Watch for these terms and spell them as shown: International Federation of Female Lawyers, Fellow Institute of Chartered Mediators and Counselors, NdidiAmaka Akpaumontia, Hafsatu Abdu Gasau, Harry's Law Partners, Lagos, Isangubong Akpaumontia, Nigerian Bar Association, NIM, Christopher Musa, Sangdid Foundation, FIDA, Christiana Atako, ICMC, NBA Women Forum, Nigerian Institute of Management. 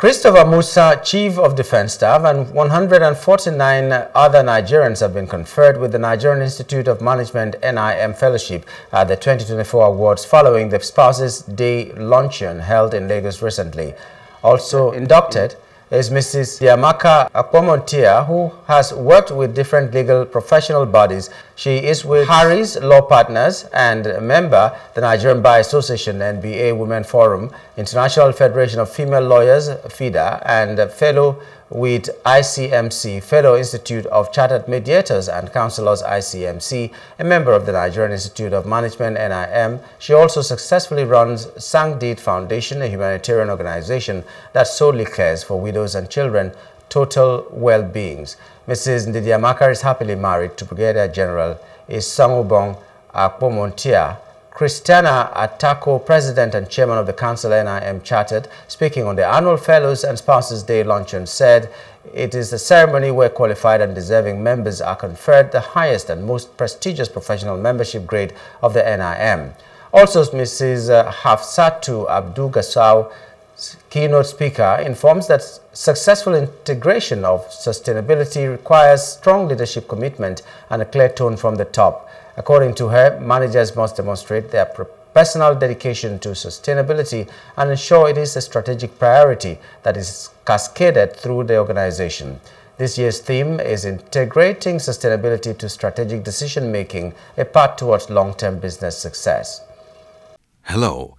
Christopher Musa, Chief of Defense Staff, and 149 other Nigerians have been conferred with the Nigerian Institute of Management NIM Fellowship at the 2024 awards following the Spouses Day luncheon held in Lagos recently. Also inducted is Mrs. NdidiAmaka Akpaumontia, who has worked with different legal professional bodies. She is with Harry's Law Partners and a member the Nigerian Bar Association, NBA Women Forum, International Federation of Female Lawyers, FIDA, and a fellow with ICMC, Fellow Institute of Chartered Mediators and Counselors, ICMC, a member of the Nigerian Institute of Management, NIM. She also successfully runs Sangdid Foundation, a humanitarian organization that solely cares for widows and children, total well-beings. Mrs. NdidiAmaka is happily married to Brigadier General Isangubong Akpaumontia. Christiana Atako, President and Chairman of the Council NIM Chartered, speaking on the annual Fellows and Spouses Day luncheon, said it is the ceremony where qualified and deserving members are conferred the highest and most prestigious professional membership grade of the NIM. Also, Mrs. Hafsatu Abdu Gasau, keynote speaker, informs that successful integration of sustainability requires strong leadership commitment and a clear tone from the top. According to her, managers must demonstrate their personal dedication to sustainability and ensure it is a strategic priority that is cascaded through the organization. This year's theme is Integrating Sustainability to Strategic Decision-Making, a path towards long-term business success. Hello,